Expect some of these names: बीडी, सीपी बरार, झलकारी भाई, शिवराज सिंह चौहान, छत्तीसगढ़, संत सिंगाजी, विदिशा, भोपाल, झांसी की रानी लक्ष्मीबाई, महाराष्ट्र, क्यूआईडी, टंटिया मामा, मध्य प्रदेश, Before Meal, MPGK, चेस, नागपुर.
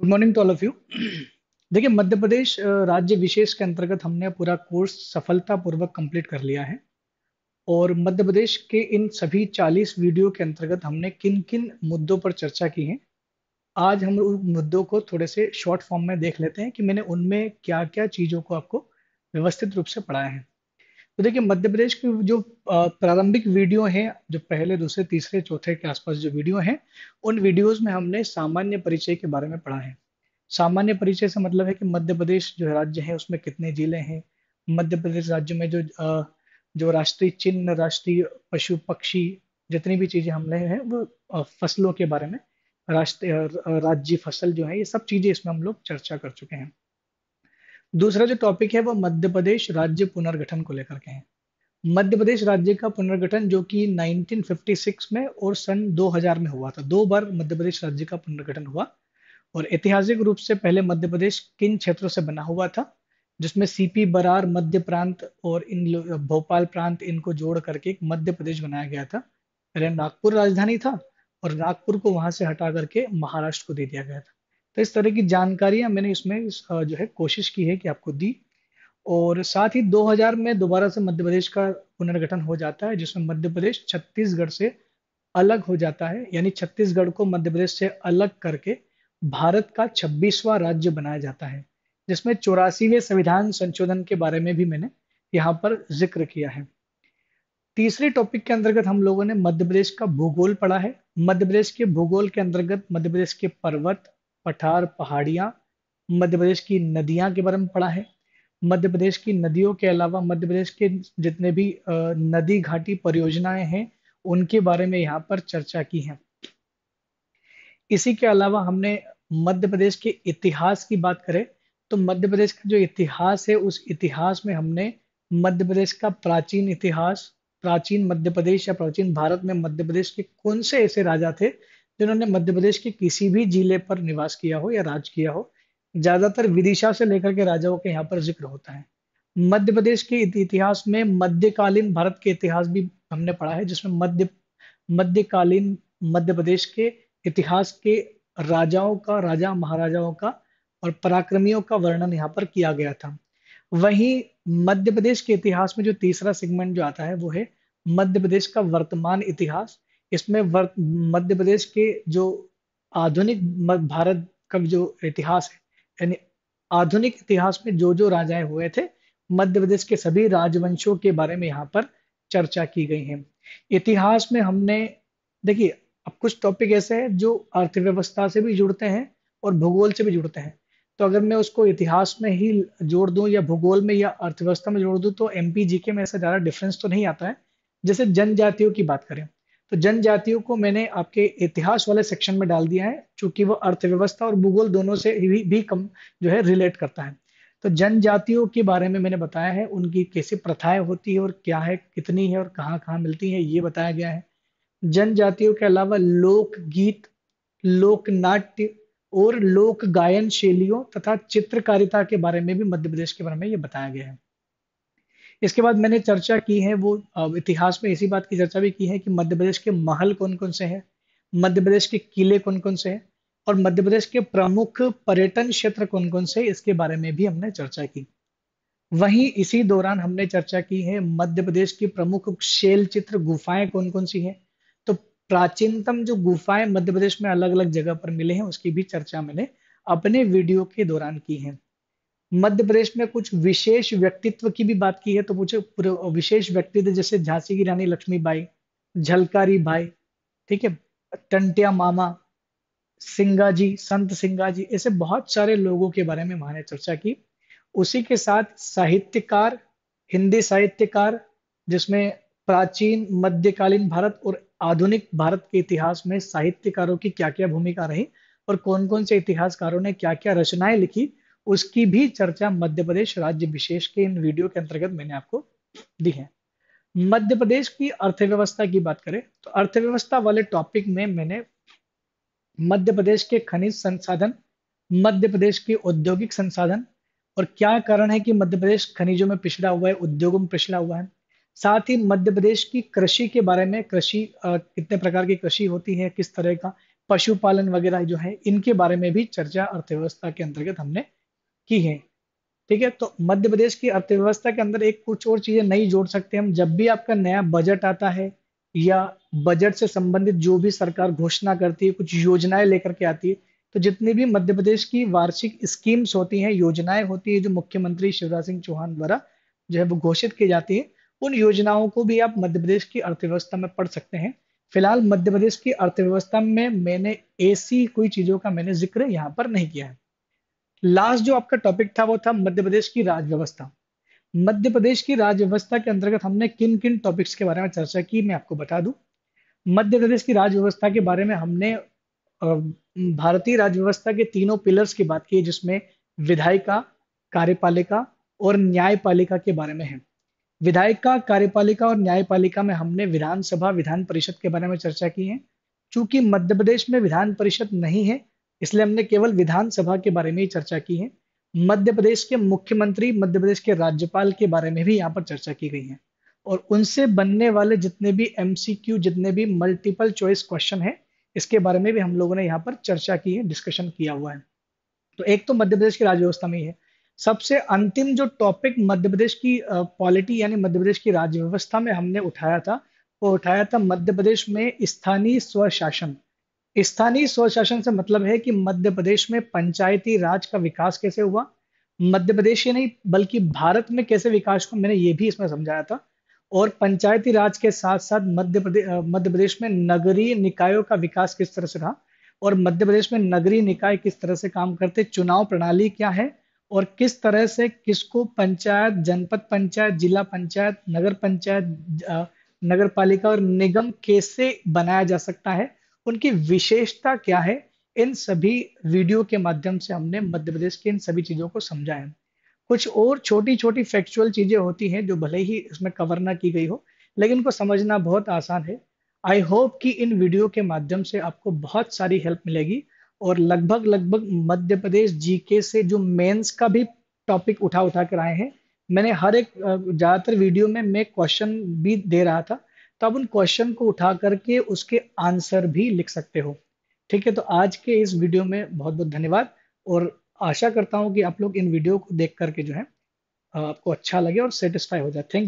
Good morning to all of you. देखिए, मध्य प्रदेश राज्य विशेष के अंतर्गत हमने पूरा कोर्स सफलतापूर्वक कंप्लीट कर लिया है और मध्य प्रदेश के इन सभी 40 वीडियो के अंतर्गत हमने किन किन मुद्दों पर चर्चा की है, आज हम उन मुद्दों को थोड़े से शॉर्ट फॉर्म में देख लेते हैं कि मैंने उनमें क्या क्या चीज़ों को आपको व्यवस्थित रूप से पढ़ाया है। तो देखिए, मध्य प्रदेश के जो प्रारंभिक वीडियो हैं, जो पहले दूसरे तीसरे चौथे के आसपास जो वीडियो हैं, उन वीडियोस में हमने सामान्य परिचय के बारे में पढ़ा है। सामान्य परिचय से मतलब है कि मध्य प्रदेश जो राज्य है उसमें कितने जिले हैं, मध्य प्रदेश राज्य में जो राष्ट्रीय चिन्ह, राष्ट्रीय पशु पक्षी, जितनी भी चीज़ें हमने हैं वो फसलों के बारे में, राज्य फसल जो है, ये सब चीज़ें इसमें हम लोग चर्चा कर चुके हैं। दूसरा जो टॉपिक है वो मध्य प्रदेश राज्य पुनर्गठन को लेकर के है। मध्य प्रदेश राज्य का पुनर्गठन जो कि 1956 में और सन 2000 में हुआ था, दो बार मध्य प्रदेश राज्य का पुनर्गठन हुआ। और ऐतिहासिक रूप से पहले मध्य प्रदेश किन क्षेत्रों से बना हुआ था, जिसमें सीपी बरार, मध्य प्रांत और इन भोपाल प्रांत, इनको जोड़ करके एक मध्य प्रदेश बनाया गया था। पहले नागपुर राजधानी था और नागपुर को वहां से हटा करके महाराष्ट्र को दे दिया गया था। तो इस तरह की जानकारियां मैंने इसमें जो है कोशिश की है कि आपको दी। और साथ ही 2000 में दोबारा से मध्य प्रदेश का पुनर्गठन हो जाता है, जिसमें मध्य प्रदेश छत्तीसगढ़ से अलग हो जाता है, यानी छत्तीसगढ़ को मध्य प्रदेश से अलग करके भारत का 26वां राज्य बनाया जाता है, जिसमें 84वें संविधान संशोधन के बारे में भी मैंने यहाँ पर जिक्र किया है। तीसरे टॉपिक के अंतर्गत हम लोगों ने मध्य प्रदेश का भूगोल पढ़ा है। मध्य प्रदेश के भूगोल के अंतर्गत मध्य प्रदेश के पर्वत, पठार, पहाड़ियाँ, मध्य प्रदेश की नदियाँ के बारे में पढ़ा है। मध्य प्रदेश की नदियों के अलावा मध्य प्रदेश के जितने भी नदी घाटी परियोजनाएं हैं उनके बारे में यहाँ पर चर्चा की है। इसी के अलावा हमने मध्य प्रदेश के इतिहास की बात करें तो मध्य प्रदेश का जो इतिहास है, उस इतिहास में हमने मध्य प्रदेश का प्राचीन इतिहास, प्राचीन मध्य प्रदेश या प्राचीन भारत में मध्य प्रदेश के कौन से ऐसे राजा थे जिन्होंने मध्य प्रदेश के किसी भी जिले पर निवास किया हो या राज किया हो। ज्यादातर विदिशा से लेकर के राजाओं के यहाँ पर जिक्र होता है। मध्य प्रदेश के इतिहास में मध्यकालीन भारत के इतिहास भी हमने पढ़ा है, जिसमें मध्यकालीन मध्य प्रदेश के इतिहास के राजाओं का, राजा महाराजाओं का और पराक्रमियों का वर्णन यहाँ पर किया गया था। वहीं मध्य प्रदेश के इतिहास में जो तीसरा सेगमेंट जो आता है वो है मध्य प्रदेश का वर्तमान इतिहास। इसमें मध्य प्रदेश के जो आधुनिक भारत का जो इतिहास है, यानी आधुनिक इतिहास में जो जो राजाएं हुए थे, मध्य प्रदेश के सभी राजवंशों के बारे में यहाँ पर चर्चा की गई है। इतिहास में हमने, देखिए, अब कुछ टॉपिक ऐसे हैं जो अर्थव्यवस्था से भी जुड़ते हैं और भूगोल से भी जुड़ते हैं, तो अगर मैं उसको इतिहास में ही जोड़ दूँ या भूगोल में या अर्थव्यवस्था में जोड़ दूँ तो MPGK में ऐसा ज़्यादा डिफरेंस तो नहीं आता है। जैसे जनजातियों की बात करें तो जनजातियों को मैंने आपके इतिहास वाले सेक्शन में डाल दिया है, चूंकि वो अर्थव्यवस्था और भूगोल दोनों से भी कम जो है रिलेट करता है। तो जनजातियों के बारे में मैंने बताया है, उनकी कैसी प्रथाएं होती है और क्या है, कितनी है और कहाँ कहाँ मिलती है, ये बताया गया है। जनजातियों के अलावा लोकगीत, लोकनाट्य और लोक गायन शैलियों तथा चित्रकारिता के बारे में भी मध्य प्रदेश के बारे में ये बताया गया है। इसके बाद मैंने चर्चा की है, वो इतिहास में इसी बात की चर्चा भी की है कि मध्य प्रदेश के महल कौन कौन से हैं, मध्य प्रदेश के किले कौन कौन से हैं और मध्य प्रदेश के प्रमुख पर्यटन क्षेत्र कौन कौन से, इसके बारे में भी हमने चर्चा की। वहीं इसी दौरान हमने चर्चा की है मध्य प्रदेश की प्रमुख शैल चित्र गुफाएं कौन कौन सी हैं, तो प्राचीनतम जो गुफाएं मध्य प्रदेश में अलग अलग जगह पर मिले हैं उसकी भी चर्चा मैंने अपने वीडियो के दौरान की है। मध्य प्रदेश में कुछ विशेष व्यक्तित्व की भी बात की है, तो मुझे विशेष व्यक्तित्व जैसे झांसी की रानी लक्ष्मीबाई, झलकारी भाई, ठीक है, टंटिया मामा, सिंगाजी, संत सिंगाजी, ऐसे बहुत सारे लोगों के बारे में मैंने चर्चा की। उसी के साथ साहित्यकार, हिंदी साहित्यकार, जिसमें प्राचीन मध्यकालीन भारत और आधुनिक भारत के इतिहास में साहित्यकारों की क्या क्या भूमिका रही और कौन कौन से इतिहासकारों ने क्या क्या रचनाएं लिखी, उसकी भी चर्चा मध्य प्रदेश राज्य विशेष के इन वीडियो के अंतर्गत मैंने आपको दी है। मध्य प्रदेश की अर्थव्यवस्था की बात करें तो अर्थव्यवस्था वाले टॉपिक में मैंने मध्य प्रदेश के खनिज संसाधन, मध्य प्रदेश के औद्योगिक संसाधन और क्या कारण है कि मध्य प्रदेश खनिजों में पिछड़ा हुआ है, उद्योगों में पिछड़ा हुआ है। साथ ही मध्य प्रदेश की कृषि के बारे में, कृषि कितने प्रकार की कृषि होती है, किस तरह का, पशुपालन वगैरह जो है इनके बारे में भी चर्चा अर्थव्यवस्था के अंतर्गत हमने की है। ठीक है, तो मध्य प्रदेश की अर्थव्यवस्था के अंदर एक कुछ और चीजें नई जोड़ सकते हैं हम। जब भी आपका नया बजट आता है या बजट से संबंधित जो भी सरकार घोषणा करती है, कुछ योजनाएं लेकर के आती है, तो जितनी भी मध्य प्रदेश की वार्षिक स्कीम्स होती हैं, योजनाएं होती है जो मुख्यमंत्री शिवराज सिंह चौहान द्वारा जो है वो घोषित की जाती है, उन योजनाओं को भी आप मध्य प्रदेश की अर्थव्यवस्था में पढ़ सकते हैं। फिलहाल मध्य प्रदेश की अर्थव्यवस्था में मैंने ऐसी कोई चीजों का मैंने जिक्र यहाँ पर नहीं किया है। लास्ट जो आपका टॉपिक था वो था मध्य प्रदेश की राज्य व्यवस्था। मध्य प्रदेश की राज्य व्यवस्था के अंतर्गत हमने किन किन टॉपिक्स के बारे में चर्चा की, मैं आपको बता दूं। मध्य प्रदेश की राज्य व्यवस्था के बारे में हमने भारतीय राज्य व्यवस्था के तीनों पिलर्स की बात की, जिसमें विधायिका, कार्यपालिका और न्यायपालिका के बारे में है। विधायिका, कार्यपालिका और न्यायपालिका में हमने विधानसभा, विधान परिषद के बारे में चर्चा की है। चूंकि मध्य प्रदेश में विधान परिषद नहीं है, इसलिए हमने केवल विधानसभा के बारे में ही चर्चा की है। मध्य प्रदेश के मुख्यमंत्री, मध्य प्रदेश के राज्यपाल के बारे में भी यहाँ पर चर्चा की गई है, और उनसे बनने वाले जितने भी एमसीक्यू, जितने भी मल्टीपल चॉइस क्वेश्चन है, इसके बारे में भी हम लोगों ने यहाँ पर चर्चा की है, डिस्कशन किया हुआ है। तो एक तो मध्य प्रदेश की राज्य व्यवस्था में ही है। सबसे अंतिम जो टॉपिक मध्य प्रदेश की पॉलिटी यानी मध्य प्रदेश की राज्य व्यवस्था में हमने उठाया था, वो उठाया था मध्य प्रदेश में स्थानीय स्वशासन। स्थानीय स्वशासन से मतलब है कि मध्य प्रदेश में पंचायती राज का विकास कैसे हुआ, मध्य प्रदेश ही नहीं बल्कि भारत में कैसे विकास को मैंने ये भी इसमें समझाया था। और पंचायती राज के साथ साथ मध्य प्रदेश में नगरीय निकायों का विकास किस तरह से रहा, और मध्य प्रदेश में नगरीय निकाय किस तरह से काम करते, चुनाव प्रणाली क्या है, और किस तरह से किसको पंचायत, जनपद पंचायत, जिला पंचायत, नगर पंचायत, नगर पालिका और निगम कैसे बनाया जा सकता है, उनकी विशेषता क्या है। इन सभी वीडियो के माध्यम से हमने मध्य प्रदेश की इन सभी चीजों को समझा है। कुछ और छोटी छोटी फैक्चुअल चीजें होती हैं जो भले ही इसमें कवर ना की गई हो, लेकिन उनको समझना बहुत आसान है। आई होप कि इन वीडियो के माध्यम से आपको बहुत सारी हेल्प मिलेगी, और लगभग मध्य प्रदेश जीके से जो मेंस का भी टॉपिक उठा कर आए हैं, मैंने हर एक ज्यादातर वीडियो में मैं क्वेश्चन भी दे रहा था, तो आप उन क्वेश्चन को उठा करके उसके आंसर भी लिख सकते हो। ठीक है, तो आज के इस वीडियो में बहुत बहुत धन्यवाद, और आशा करता हूं कि आप लोग इन वीडियो को देख करके जो है आपको अच्छा लगे और सेटिस्फाई हो जाए। Thank you.